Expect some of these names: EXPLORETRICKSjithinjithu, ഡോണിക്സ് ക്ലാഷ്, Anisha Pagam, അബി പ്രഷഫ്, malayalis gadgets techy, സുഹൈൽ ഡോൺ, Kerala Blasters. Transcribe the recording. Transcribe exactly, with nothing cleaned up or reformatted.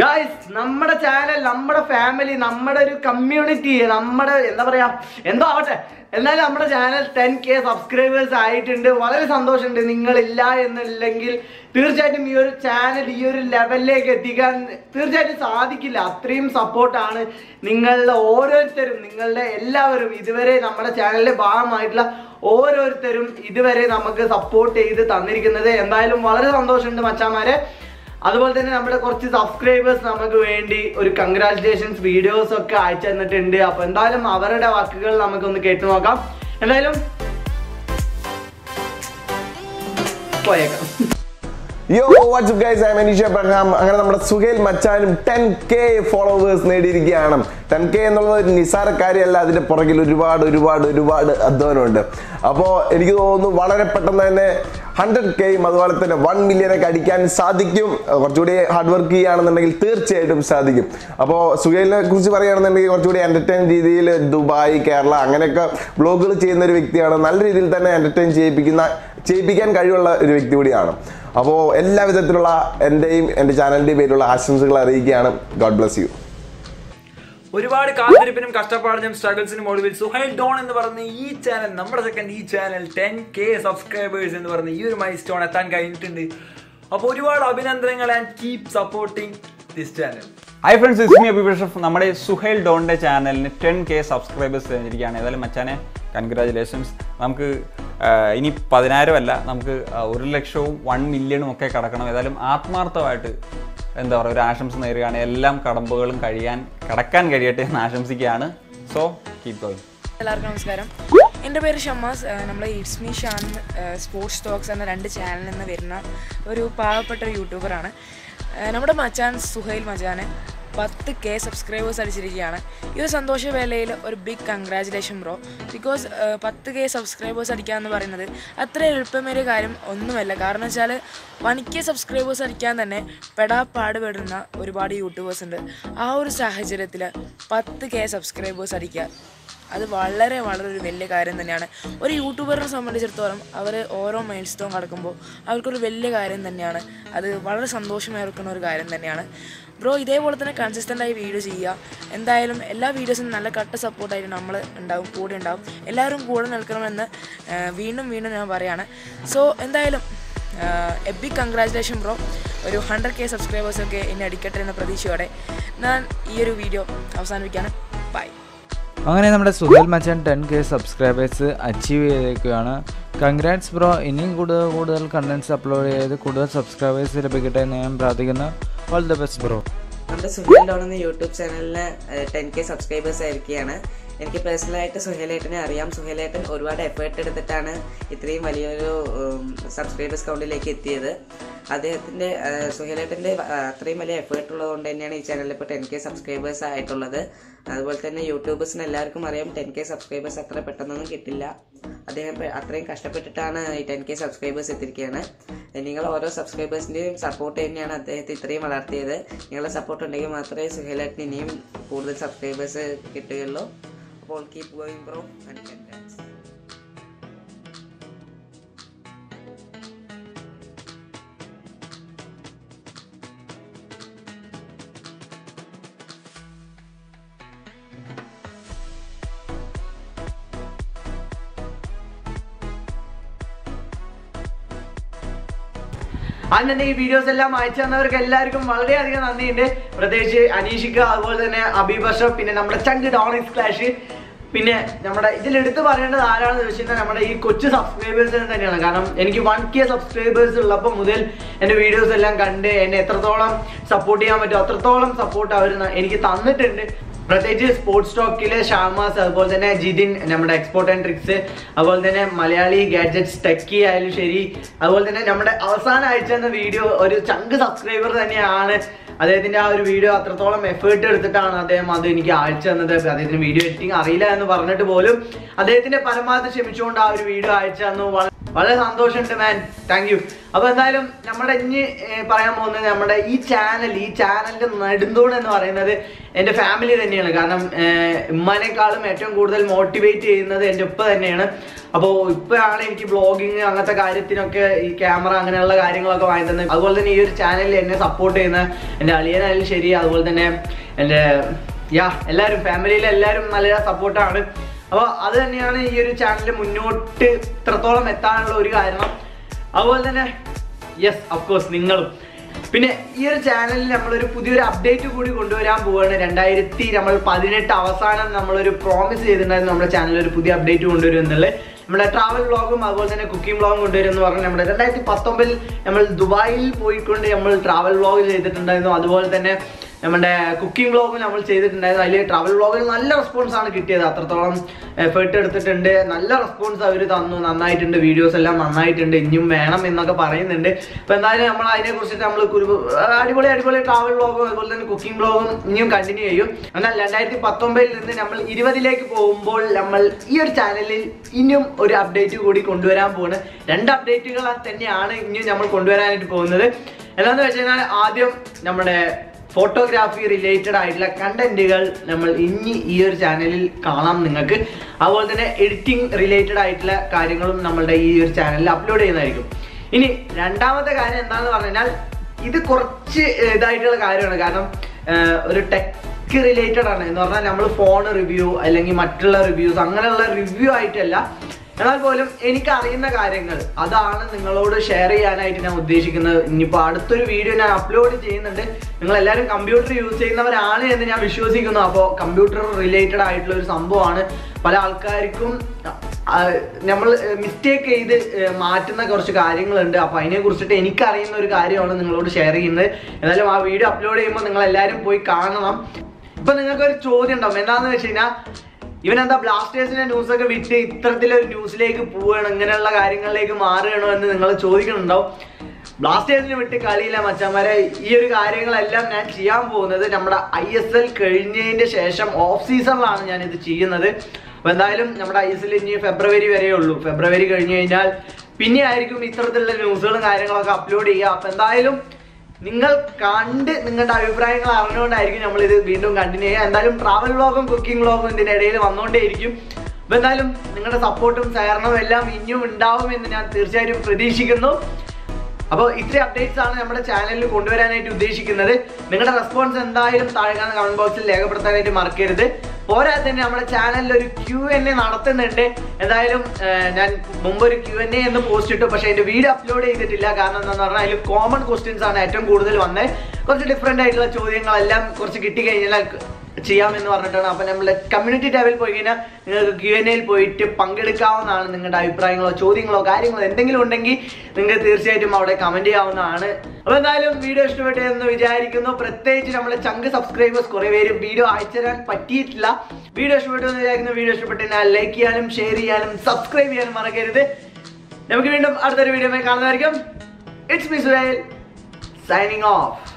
Guys, നമ്മുടെ channel, നമ്മുടെ family, നമ്മുടെ ഒരു കമ്മ്യൂണിറ്റി, നമ്മുടെ എന്താ പറയാ, എന്തോ ആവട്ടെ, എന്നാലും നമ്മുടെ ചാനൽ ten K സബ്സ്ക്രൈബേഴ്സ് ആയിട്ടുണ്ട്. വളരെ സന്തോഷമുണ്ട്. നിങ്ങളില്ല എന്നില്ലെങ്കിൽ തീർച്ചയായിട്ടും ഈ ഒരു ചാനൽ ഈ ഒരു ലെവലിലേക്ക് എത്തിക്കാൻ തീർച്ചയായിട്ടും സാധിക്കില്ല. അത്രയും സപ്പോർട്ടാണ് നിങ്ങളുടെ ഓരോരുത്തരും, നിങ്ങളുടെ എല്ലാവരും ഇതുവരെ നമ്മുടെ ചാനലിന്റെ ഭാഗമായിട്ടുള്ള ഓരോരുത്തരും ഇതുവരെ നമുക്ക് സപ്പോർട്ട് ചെയ്ത് തന്നിരിക്കുന്നത്. എന്തായാലും വളരെ സന്തോഷമുണ്ട് മച്ചാന്മാരെ. അതുപോലെ തന്നെ നമ്മുടെ കുറച്ച് സബ്സ്ക്രൈബേഴ്സ് നമുക്ക് വേണ്ടി ഒരു കൺഗ്രാറ്റുലേഷൻസ് വീഡിയോസ് ഒക്കെ അയച്ചു തന്നിട്ടുണ്ട്. അപ്പൊ എന്തായാലും അവരുടെ വാക്കുകൾ നമുക്കൊന്ന് കേട്ടു നോക്കാം. എന്തായാലും പോയേക്കാം. Yo, what's up guys? I'm Anisha Pagam. അങ്ങനെ നമ്മുടെ സുഹൈൽ മച്ചാനും ten K ഫോളോവേഴ്സ് നേടിയിരിക്കുകയാണ്. ten K എന്നുള്ളത് ഒരു നിസാര കാര്യമല്ല. അതിൻ്റെ പുറകിൽ ഒരുപാട് ഒരുപാട് ഒരുപാട് അധ്വാനമുണ്ട്. അപ്പോൾ എനിക്ക് തോന്നുന്നു വളരെ പെട്ടെന്ന് തന്നെ hundred K യും അതുപോലെ തന്നെ one മില്യനൊക്കെ അടിക്കാൻ സാധിക്കും. കുറച്ചുകൂടി ഹാർഡ് വർക്ക് ചെയ്യുകയാണെന്നുണ്ടെങ്കിൽ തീർച്ചയായിട്ടും സാധിക്കും. അപ്പോൾ സുഹൈലിനെ കുറിച്ച് പറയുകയാണെന്നുണ്ടെങ്കിൽ കുറച്ചുകൂടി എൻ്റർടൈൻ രീതിയിൽ ദുബായ്, കേരള അങ്ങനെയൊക്കെ വ്ളോഗുകൾ ചെയ്യുന്ന ഒരു വ്യക്തിയാണ്. നല്ല രീതിയിൽ തന്നെ എൻ്റർടൈൻ ചെയ്യിപ്പിക്കുന്ന ചെയ്യിപ്പിക്കാൻ കഴിവുള്ള ഒരു വ്യക്തി കൂടിയാണ്. അപ്പോൾ എല്ലാ വിധത്തിലുള്ള എൻ്റെയും എൻ്റെ ചാനലിൻ്റെയും പേരിലുള്ള ആശംസകൾ അറിയിക്കുകയാണ്. God bless you. ഒരുപാട് കാത്തിരിപ്പിനും കഷ്ടപ്പാടിനും സ്ട്രഗിൾസിനും ഒടുവിൽ സുഹൈൽ ഡോൺ എന്ന് പറഞ്ഞ ഈ ചാനൽ, നമ്മുടെ സെക്കൻഡ് ഈ ചാനൽ ten K സബ്സ്ക്രൈബേഴ്സ് എന്ന് പറഞ്ഞ ഈ ഒരു മൈൽസ്റ്റോൺ എത്താൻ കഴിഞ്ഞിട്ടുണ്ട്. അപ്പോൾ ഒരുപാട് അഭിനന്ദനങ്ങൾ and keep supporting this channel. Hi friends, it's me അബി പ്രഷഫ്. നമ്മുടെ സുഹൈൽ ഡോണിൻ്റെ ചാനലിന് ten K സബ്സ്ക്രൈബേഴ്സ് കഴിഞ്ഞിരിക്കുകയാണ്. ഏതായാലും മച്ചാനെ കൺഗ്രാജുലേഷൻസ്. നമുക്ക് ഇനി പതിനായിരമല്ല, നമുക്ക് ഒരു ലക്ഷവും വൺ മില്യണും ഒക്കെ കടക്കണം. ഏതായാലും ആത്മാർത്ഥമായിട്ട് എന്താ പറയുക, ഒരു ആശംസ നേരുകയാണ്. എല്ലാം കടമ്പുകളും കഴിയാൻ കടക്കാൻ കഴിയട്ടെ എന്ന് ആശംസിക്കുകയാണ്. So keep going. എല്ലാവർക്കും നമസ്കാരം. എൻ്റെ പേര് ഷമ്മാസ്. നമ്മൾ it's me Shan sports talks എന്ന രണ്ട് ചാനലിൽ നിന്ന് വരുന്ന ഒരു പാവപ്പെട്ട യൂട്യൂബറാണ്. നമ്മുടെ മച്ചാൻ സുഹൈൽ മച്ചാന് ten K സബ്സ്ക്രൈബേഴ്സ് അടിച്ചിരിക്കുകയാണ്. ഈ ഒരു സന്തോഷ വേളയിൽ ഒരു big congratulation bro. Because ten K subscribers അടിക്കാമെന്ന് പറയുന്നത് അത്ര എളുപ്പമേറിയ കാര്യം ഒന്നുമല്ല. കാരണം വെച്ചാൽ one K സബ്സ്ക്രൈബേഴ്സ് അടിക്കാൻ തന്നെ പെടാ പാടുപെടുന്ന ഒരുപാട് യൂട്യൂബേഴ്സ് ഉണ്ട്. ആ ഒരു സാഹചര്യത്തിൽ ten K സബ്സ്ക്രൈബേഴ്സ് അടിക്കുക അത് വളരെ വളരെ ഒരു വലിയ കാര്യം തന്നെയാണ്. ഒരു യൂട്യൂബറിനെ സംബന്ധിച്ചിടത്തോളം അവർ ഓരോ മൈൽ സ്റ്റോൺ കടക്കുമ്പോൾ അവർക്കൊരു വലിയ കാര്യം തന്നെയാണ്. അത് വളരെ സന്തോഷമായിരിക്കുന്ന ഒരു കാര്യം തന്നെയാണ്. ബ്രോ ഇതേപോലെ തന്നെ കൺസിസ്റ്റൻ്റായി വീഡിയോ ചെയ്യുക. എന്തായാലും എല്ലാ വീഡിയോസിനും നല്ല കട്ട സപ്പോർട്ടായിട്ട് നമ്മൾ ഉണ്ടാവും, കൂടെ ഉണ്ടാവും. എല്ലാവരും കൂടെ നിൽക്കണമെന്ന് വീണ്ടും വീണ്ടും ഞാൻ പറയുകയാണ്. സോ എന്തായാലും എ ബിഗ് കൺഗ്രാജുലേഷൻ ബ്രോ. ഒരു hundred K സബ്സ്ക്രൈബേഴ്സൊക്കെ എന്നെ അടിക്കട്ടെ എന്ന പ്രതീക്ഷയോടെ ഞാൻ ഈ ഒരു വീഡിയോ അവസാനിപ്പിക്കുകയാണ്. ബൈ. അങ്ങനെ നമ്മുടെ സുഹൈൽ മച്ചാൻ ten K സബ്സ്ക്രൈബേഴ്സ് അച്ചീവ് ചെയ്തേക്കുകയാണ്. Congrats bro. ഇനിയും കൂടുതൽ കൂടുതൽ കണ്ടൻസ് അപ്ലോഡ് ചെയ്ത് കൂടുതൽ സബ്സ്ക്രൈബേഴ്സ് ലഭിക്കട്ടെ എന്ന് ഞാൻ പ്രാർത്ഥിക്കുന്നു. All the best bro. നമ്മുടെ സുഹൈൽ ഡോൺ എന്ന യൂട്യൂബ് ചാനലിന് ten K സബ്സ്ക്രൈബേഴ്സ് ആയിരിക്കുകയാണ്. എനിക്ക് പേഴ്സണലായിട്ട് സുഹൈലേട്ടനെ അറിയാം. സുഹൈലേട്ടൻ ഒരുപാട് എഫേർട്ട് എടുത്തിട്ടാണ് ഇത്രയും വലിയൊരു സബ്സ്ക്രൈബേഴ്സ് കൗണ്ടിലേക്ക് എത്തിയത്. അദ്ദേഹത്തിൻ്റെ സുഹൈലേട്ടൻ്റെ അത്രയും വലിയ എഫേർട്ട് ഉള്ളതുകൊണ്ട് തന്നെയാണ് ഈ ചാനലിൽ ഇപ്പോൾ ten K സബ്സ്ക്രൈബേഴ്സ് ആയിട്ടുള്ളത്. അതുപോലെ തന്നെ യൂട്യൂബേഴ്സിന് എല്ലാവർക്കും അറിയാം ten K സബ്സ്ക്രൈബേഴ്സ് അത്ര പെട്ടെന്നൊന്നും കിട്ടില്ല. അദ്ദേഹം അത്രയും കഷ്ടപ്പെട്ടിട്ടാണ് ഈ ten K സബ്സ്ക്രൈബേഴ്സ് എത്തിയിരിക്കുകയാണ്. നിങ്ങൾ ഓരോ സബ്സ്ക്രൈബേഴ്സിൻ്റെയും സപ്പോർട്ട് തന്നെയാണ് അദ്ദേഹത്തെ ഇത്രയും വളർത്തിയത്. നിങ്ങളുടെ സപ്പോർട്ട് ഉണ്ടെങ്കിൽ മാത്രമേ സുഹൈലേട്ടന് ഇനിയും കൂടുതൽ സബ്സ്ക്രൈബേഴ്സ് കിട്ടുകയുള്ളൂ. അപ്പോൾ കീപ് ഗോയിങ് ബ്രോ. അന്ന് തന്നെ ഈ വീഡിയോസ് എല്ലാം അയച്ചു തന്നവർക്ക് എല്ലാവർക്കും വളരെയധികം നന്ദിയുണ്ട്. പ്രത്യേകിച്ച് അനീഷിക്ക, അതുപോലെ തന്നെ അബി പ്രഷഫ്, പിന്നെ നമ്മുടെ ചങ്ക് ഡോണിക്സ് ക്ലാഷ്. പിന്നെ നമ്മുടെ ഇതിലെടുത്ത് പറയേണ്ടത് ആരാണെന്ന് ചോദിച്ചു കഴിഞ്ഞാൽ നമ്മുടെ ഈ കൊച്ചു സബ്സ്ക്രൈബേഴ്സിന് തന്നെയാണ്. കാരണം എനിക്ക് one K സബ്സ്ക്രൈബേഴ്സ് ഉള്ളപ്പോൾ മുതൽ എൻ്റെ വീഡിയോസ് എല്ലാം കണ്ട് എന്നെ എത്രത്തോളം സപ്പോർട്ട് ചെയ്യാൻ പറ്റും അത്രത്തോളം സപ്പോർട്ട് അവർ എനിക്ക് തന്നിട്ടുണ്ട്. പ്രത്യേകിച്ച് സ്പോർട്സ് ടോക്കിലെ ഷാമാസ്, അതുപോലെ തന്നെ ജിതിൻ നമ്മുടെ എക്സ്പോർട്ട് ആൻഡ് ട്രിക്സ്, അതുപോലെ തന്നെ മലയാളി ഗാഡ്ജറ്റ്സ് ടെക്കി ആയാലും ശരി, അതുപോലെ തന്നെ നമ്മുടെ അവസാനം അയച്ചു തന്ന വീഡിയോ ഒരു ചങ്ക് സബ്സ്ക്രൈബർ തന്നെയാണ്. അദ്ദേഹത്തിൻ്റെ ആ ഒരു വീഡിയോ അത്രത്തോളം എഫേർട്ട് എടുത്തിട്ടാണ് അദ്ദേഹം അത് എനിക്ക് അയച്ചു തന്നത്. അദ്ദേഹത്തിന് വീഡിയോ എഡിറ്റിംഗ് അറിയില്ല എന്ന് പറഞ്ഞിട്ട് പോലും അദ്ദേഹത്തിൻ്റെ പരമാവധി ശ്രമിച്ചുകൊണ്ട് ആ ഒരു വീഡിയോ അയച്ചു തന്നു. വളരെ സന്തോഷമുണ്ട് മാൻ, താങ്ക് യു. അപ്പോൾ എന്തായാലും നമ്മുടെ ഇനി പറയാൻ പോകുന്നത് നമ്മുടെ ഈ ചാനൽ ഈ ചാനലിൻ്റെ നെടുന്തൂണ് എന്ന് പറയുന്നത് എൻ്റെ ഫാമിലി തന്നെയാണ്. കാരണം ഉമ്മാനേക്കാളും ഏറ്റവും കൂടുതൽ മോട്ടിവേറ്റ് ചെയ്യുന്നത് എൻ്റെ ഉപ്പ തന്നെയാണ്. അപ്പോൾ ഇപ്പോഴാണ് എനിക്ക് ബ്ലോഗിങ് അങ്ങനത്തെ കാര്യത്തിനൊക്കെ ഈ ക്യാമറ അങ്ങനെയുള്ള കാര്യങ്ങളൊക്കെ വാങ്ങി തന്നത്. അതുപോലെ തന്നെ ഈ ഒരു ചാനലിൽ എന്നെ സപ്പോർട്ട് ചെയ്യുന്ന എൻ്റെ അളിയനായാലും ശരി, അതുപോലെ തന്നെ എൻ്റെ യാ എല്ലാവരും ഫാമിലിയിലെ എല്ലാവരും നല്ല സപ്പോർട്ടാണ്. അപ്പോൾ അത് തന്നെയാണ് ഈ ഒരു ചാനൽ മുന്നോട്ട് ഇത്രത്തോളം എത്താനുള്ള ഒരു കാരണം. അതുപോലെ തന്നെ യെസ് അഫ്കോഴ്സ് നിങ്ങളും. പിന്നെ ഈ ഒരു ചാനലിൽ നമ്മളൊരു പുതിയൊരു അപ്ഡേറ്റ് കൂടി കൊണ്ടുവരാൻ പോവുകയാണ്. രണ്ടായിരത്തി നമ്മൾ പതിനെട്ട് അവസാനം നമ്മളൊരു പ്രോമിസ് ചെയ്തിട്ടുണ്ടായിരുന്നു നമ്മുടെ ചാനലിൽ ഒരു പുതിയ അപ്ഡേറ്റ് കൊണ്ടുവരും എന്നുള്ളത്. നമ്മുടെ ട്രാവൽ വ്ളോഗും അതുപോലെ തന്നെ കുക്കിംഗ് വ്ളോഗും കൊണ്ടുവരും എന്ന് പറഞ്ഞാൽ നമ്മുടെ രണ്ടായിരത്തി പത്തൊമ്പതിൽ നമ്മൾ ദുബായിൽ പോയിക്കൊണ്ട് നമ്മൾ ട്രാവൽ വ്ളോഗ് ചെയ്തിട്ടുണ്ടായിരുന്നു. അതുപോലെ തന്നെ നമ്മുടെ കുക്കിംഗ് വ്ളോഗും നമ്മൾ ചെയ്തിട്ടുണ്ടായിരുന്നു. അതിൽ ട്രാവൽ വ്ളോഗിൽ നല്ല റെസ്പോൺസാണ് കിട്ടിയത്. അത്രത്തോളം എഫേർട്ട് എടുത്തിട്ടുണ്ട്, നല്ല റെസ്പോൺസ് അവർ തന്നു. നന്നായിട്ടുണ്ട്, വീഡിയോസ് എല്ലാം നന്നായിട്ടുണ്ട്, ഇനിയും വേണം എന്നൊക്കെ പറയുന്നുണ്ട്. അപ്പോൾ എന്തായാലും നമ്മൾ അതിനെക്കുറിച്ചിട്ട് നമ്മൾ അടിപൊളി അടിപൊളി ട്രാവൽ വ്ളോഗും അതുപോലെ തന്നെ കുക്കിംഗ് വ്ളോഗും ഇനിയും കണ്ടിന്യൂ ചെയ്യും. എന്നാൽ രണ്ടായിരത്തി പത്തൊമ്പതിൽ നിന്ന് നമ്മൾ ഇരുപതിലേക്ക് പോകുമ്പോൾ നമ്മൾ ഈ ഒരു ചാനലിൽ ഇനിയും ഒരു അപ്ഡേറ്റ് കൂടി കൊണ്ടുവരാൻ പോകുന്നത്. രണ്ട് അപ്ഡേറ്റുകൾ തന്നെയാണ് ഇനിയും നമ്മൾ കൊണ്ടുവരാനായിട്ട് പോകുന്നത്. എന്താണെന്ന് വെച്ച് കഴിഞ്ഞാൽ ആദ്യം നമ്മുടെ ഫോട്ടോഗ്രാഫി റിലേറ്റഡ് ആയിട്ടുള്ള കണ്ടന്റുകൾ നമ്മൾ ഇനി ഈ ഒരു ചാനലിൽ കാണാം നിങ്ങൾക്ക്. അതുപോലെ തന്നെ എഡിറ്റിംഗ് റിലേറ്റഡ് ആയിട്ടുള്ള കാര്യങ്ങളും നമ്മളുടെ ഈ ഒരു ചാനലിൽ അപ്ലോഡ് ചെയ്യുന്നതായിരിക്കും. ഇനി രണ്ടാമത്തെ കാര്യം എന്താണെന്ന് പറഞ്ഞു കഴിഞ്ഞാൽ ഇത് കുറച്ച് ഇതായിട്ടുള്ള കാര്യമാണ്. കാരണം ഒരു ടെക് റിലേറ്റഡ് ആണ് എന്ന് പറഞ്ഞാൽ നമ്മൾ ഫോൺ റിവ്യൂ അല്ലെങ്കിൽ മറ്റുള്ള റിവ്യൂസ് അങ്ങനെയുള്ള റിവ്യൂ ആയിട്ടല്ല. എന്നാൽ പോലും എനിക്കറിയുന്ന കാര്യങ്ങൾ അതാണ് നിങ്ങളോട് ഷെയർ ചെയ്യാനായിട്ട് ഞാൻ ഉദ്ദേശിക്കുന്നത്. ഇനിയിപ്പോൾ അടുത്തൊരു വീഡിയോ ഞാൻ അപ്ലോഡ് ചെയ്യുന്നുണ്ട്. നിങ്ങളെല്ലാവരും കമ്പ്യൂട്ടർ യൂസ് ചെയ്യുന്നവരാണ് എന്ന് ഞാൻ വിശ്വസിക്കുന്നു. അപ്പോൾ കമ്പ്യൂട്ടർ റിലേറ്റഡ് ആയിട്ടുള്ള ഒരു സംഭവമാണ്. പല ആൾക്കാർക്കും നമ്മൾ മിസ്റ്റേക്ക് ചെയ്ത് മാറ്റുന്ന കുറച്ച് കാര്യങ്ങളുണ്ട്. അപ്പോൾ അതിനെക്കുറിച്ചിട്ട് എനിക്കറിയുന്ന ഒരു കാര്യമാണ് നിങ്ങളോട് ഷെയർ ചെയ്യുന്നത്. എന്തായാലും ആ വീഡിയോ അപ്ലോഡ് ചെയ്യുമ്പോൾ നിങ്ങളെല്ലാവരും പോയി കാണണം. ഇപ്പം നിങ്ങൾക്കൊരു ചോദ്യം ഉണ്ടാവും, എന്താണെന്ന് വെച്ച് കഴിഞ്ഞാൽ ഇവനെന്താ ബ്ലാസ്റ്റേഴ്സിന്റെ ന്യൂസൊക്കെ വിറ്റ് ഇത്തരത്തിലൊരു ന്യൂസിലേക്ക് പോവുകയാണ്, ഇങ്ങനെയുള്ള കാര്യങ്ങളിലേക്ക് മാറുകയാണോ എന്ന് നിങ്ങൾ ചോദിക്കുന്നുണ്ടാവും. ബ്ലാസ്റ്റേഴ്സിന് വിട്ട് കളിയില്ല മച്ചാന്മാരെ. ഈ ഒരു കാര്യങ്ങളെല്ലാം ഞാൻ ചെയ്യാൻ പോകുന്നത് നമ്മുടെ ഐ എസ് എൽ കഴിഞ്ഞതിൻ്റെ ശേഷം ഓഫ് സീസണിലാണ് ഞാനിത് ചെയ്യുന്നത്. അപ്പോൾ എന്തായാലും നമ്മുടെ ഐ എസ് എൽ ഇനി ഫെബ്രുവരി വരെയേ ഉള്ളൂ. ഫെബ്രുവരി കഴിഞ്ഞ് കഴിഞ്ഞാൽ പിന്നെ ആയിരിക്കും ഇത്തരത്തിലുള്ള ന്യൂസുകളും കാര്യങ്ങളൊക്കെ അപ്ലോഡ് ചെയ്യുക. അപ്പോൾ എന്തായാലും നിങ്ങൾ കണ്ട് നിങ്ങളുടെ അഭിപ്രായങ്ങൾ അറിഞ്ഞുകൊണ്ടായിരിക്കും നമ്മളിത് വീണ്ടും കണ്ടിന്യൂ ചെയ്യുക. എന്തായാലും ട്രാവൽ വ്ളോഗും കുക്കിംഗ് വ്ളോഗും ഇതിൻ്റെ ഇടയിൽ വന്നുകൊണ്ടേയിരിക്കും. അപ്പോൾ എന്തായാലും നിങ്ങളുടെ സപ്പോർട്ടും സഹകരണവും എല്ലാം ഇനിയും ഉണ്ടാവുമെന്ന് ഞാൻ തീർച്ചയായിട്ടും പ്രതീക്ഷിക്കുന്നു. അപ്പോൾ ഇത്രയും അപ്ഡേറ്റ്സ് ആണ് നമ്മുടെ ചാനലിൽ കൊണ്ടുവരാനായിട്ട് ഉദ്ദേശിക്കുന്നത്. നിങ്ങളുടെ റെസ്പോൺസ് എന്തായാലും താഴെ കാണുന്ന കമൻറ്റ് ബോക്സിൽ രേഖപ്പെടുത്താനായിട്ട് മറക്കരുത്. പോരാതെ തന്നെ നമ്മുടെ ചാനലിൽ ഒരു ക്യു എൻ എ നടത്തുന്നുണ്ട്. എന്തായാലും ഞാൻ മുമ്പൊരു ക്യു എൻ എ എന്ന് പോസ്റ്റ് ഇട്ടു, പക്ഷേ അതിൻ്റെ വീഡിയോ അപ്ലോഡ് ചെയ്തിട്ടില്ല. കാരണം എന്താണെന്ന് പറഞ്ഞാൽ അതിൽ കോമൺ ക്വസ്റ്റ്യൻസ് ആണ് ഏറ്റവും കൂടുതൽ വന്നത്. കുറച്ച് ഡിഫറെൻ്റ് ആയിട്ടുള്ള ചോദ്യങ്ങളെല്ലാം കുറച്ച് കിട്ടിക്കഴിഞ്ഞാൽ ചെയ്യാമെന്ന് പറഞ്ഞിട്ടാണ്. അപ്പോൾ നമ്മൾ കമ്മ്യൂണിറ്റി ടാബിൽ പോയി കഴിഞ്ഞാൽ നിങ്ങൾക്ക് ക്യു എൻ എയിൽ പോയിട്ട് പങ്കെടുക്കാവുന്നതാണ്. നിങ്ങളുടെ അഭിപ്രായങ്ങളോ ചോദ്യങ്ങളോ കാര്യങ്ങളോ എന്തെങ്കിലും ഉണ്ടെങ്കിൽ നിങ്ങൾക്ക് തീർച്ചയായിട്ടും അവിടെ കമൻറ്റ് ചെയ്യാവുന്നതാണ്. അപ്പോൾ എന്തായാലും വീഡിയോ ഇഷ്ടപ്പെട്ടു എന്ന് വിചാരിക്കുന്നു. പ്രത്യേകിച്ച് നമ്മുടെ ചങ്ക് സബ്സ്ക്രൈബേഴ്സ് കുറേ പേര് വീഡിയോ അയച്ചു തരാൻ പറ്റിയിട്ടില്ല. വീഡിയോ ഇഷ്ടപ്പെട്ടു എന്ന് വിചാരിക്കുന്നു. വീഡിയോ ഇഷ്ടപ്പെട്ടു കഴിഞ്ഞാൽ ലൈക്ക് ചെയ്യാനും ഷെയർ ചെയ്യാനും സബ്സ്ക്രൈബ് ചെയ്യാനും മറക്കരുത്. നമുക്ക് വീണ്ടും അടുത്തൊരു വീഡിയോ കാണുന്നതായിരിക്കും. It's me Suhail signing of.